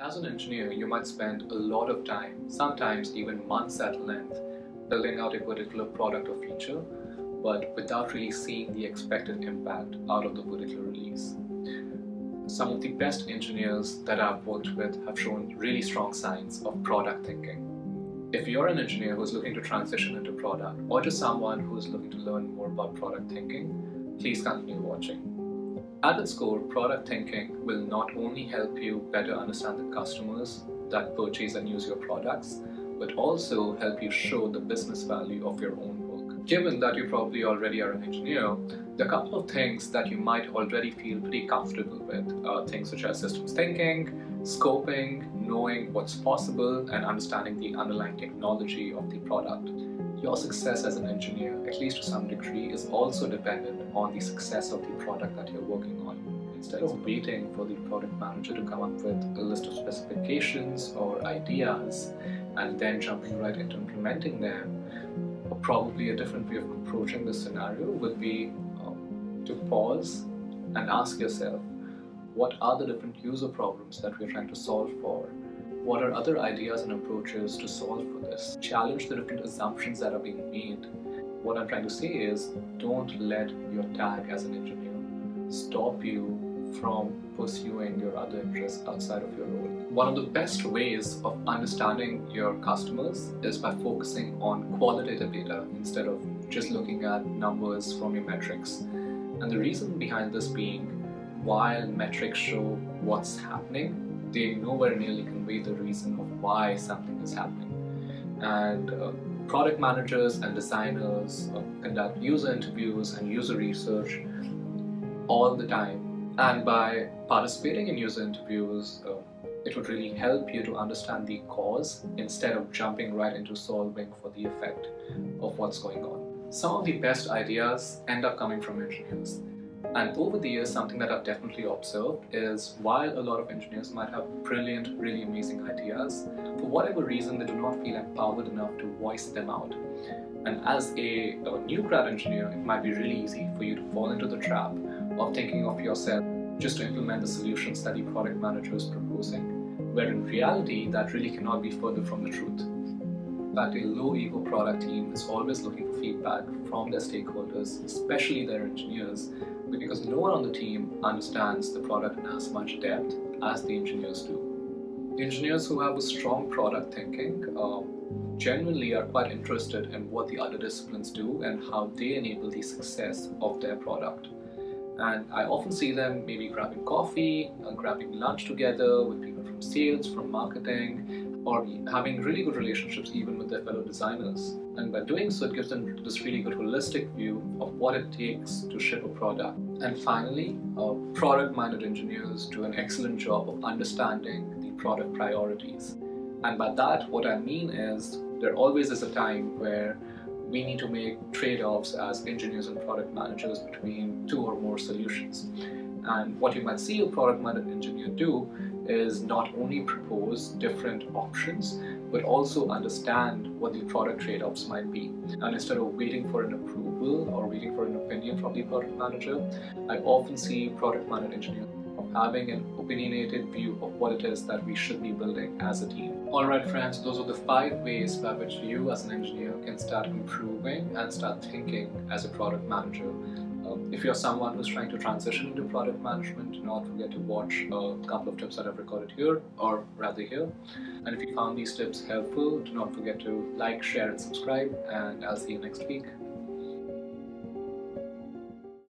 As an engineer, you might spend a lot of time, sometimes even months at length, building out a particular product or feature, but without really seeing the expected impact out of the particular release. Some of the best engineers that I've worked with have shown really strong signs of product thinking. If you're an engineer who's looking to transition into product, or just someone who's looking to learn more about product thinking, please continue watching. At its core, product thinking will not only help you better understand the customers that purchase and use your products, but also help you show the business value of your own work. Given that you probably already are an engineer, there are a couple of things that you might already feel pretty comfortable with. Things such as systems thinking, scoping, knowing what's possible, and understanding the underlying technology of the product. Your success as an engineer, at least to some degree, is also dependent on the success of the product that you're working on. Instead of waiting for the product manager to come up with a list of specifications or ideas and then jumping right into implementing them, probably a different way of approaching this scenario would be to pause and ask yourself, what are the different user problems that we're trying to solve for? What are other ideas and approaches to solve for this? Challenge the different assumptions that are being made. What I'm trying to say is, don't let your tag as an engineer stop you from pursuing your other interests outside of your role. One of the best ways of understanding your customers is by focusing on qualitative data instead of just looking at numbers from your metrics. And the reason behind this being, while metrics show what's happening, they nowhere nearly convey the reason of why something is happening. And product managers and designers conduct user interviews and user research all the time. And by participating in user interviews, it would really help you to understand the cause instead of jumping right into solving for the effect of what's going on. Some of the best ideas end up coming from engineers. And over the years, something that I've definitely observed is while a lot of engineers might have brilliant, really amazing ideas, for whatever reason, they do not feel empowered enough to voice them out. And as a new grad engineer, it might be really easy for you to fall into the trap of thinking of yourself just to implement the solutions that the product manager is proposing, where in reality, that really cannot be further from the truth. In fact, a low-ego product team is always looking for feedback from their stakeholders, especially their engineers, because no one on the team understands the product in as much depth as the engineers do. Engineers who have a strong product thinking generally are quite interested in what the other disciplines do and how they enable the success of their product. And I often see them maybe grabbing coffee, grabbing lunch together with people from sales, from marketing, or having really good relationships even with their fellow designers. And by doing so, it gives them this really good holistic view of what it takes to ship a product. And finally, product-minded engineers do an excellent job of understanding the product priorities. And by that, what I mean is there always is a time where we need to make trade-offs as engineers and product managers between two or more solutions. And what you might see a product-minded engineer do is not only propose different options, but also understand what the product trade-offs might be. And instead of waiting for an approval or waiting for an opinion from the product manager, I often see product-minded engineers having an opinionated view of what it is that we should be building as a team. Alright friends, those are the 5 ways by which you as an engineer can start improving and start thinking as a product manager. If you're someone who's trying to transition into product management, do not forget to watch a couple of tips that I've recorded here, or rather here. And if you found these tips helpful, do not forget to like, share and subscribe, and I'll see you next week.